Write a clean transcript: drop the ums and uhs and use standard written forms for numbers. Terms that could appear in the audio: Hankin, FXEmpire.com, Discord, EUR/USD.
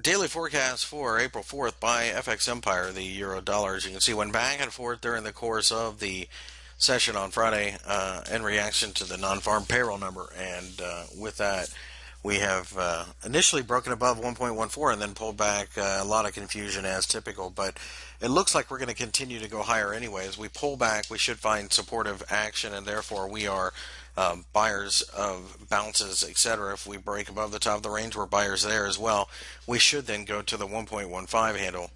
Daily forecast for April 4th by FX Empire, the euro dollars. You can see went back and forth during the course of the session on Friday in reaction to the non-farm payroll number, and with that we have initially broken above 1.14 and then pulled back. A lot of confusion as typical, but it looks like we're going to continue to go higher anyway. As we pull back, we should find supportive action, and therefore we are buyers of bounces, etc. If we break above the top of the range, we're buyers there as well. We should then go to the 1.15 handle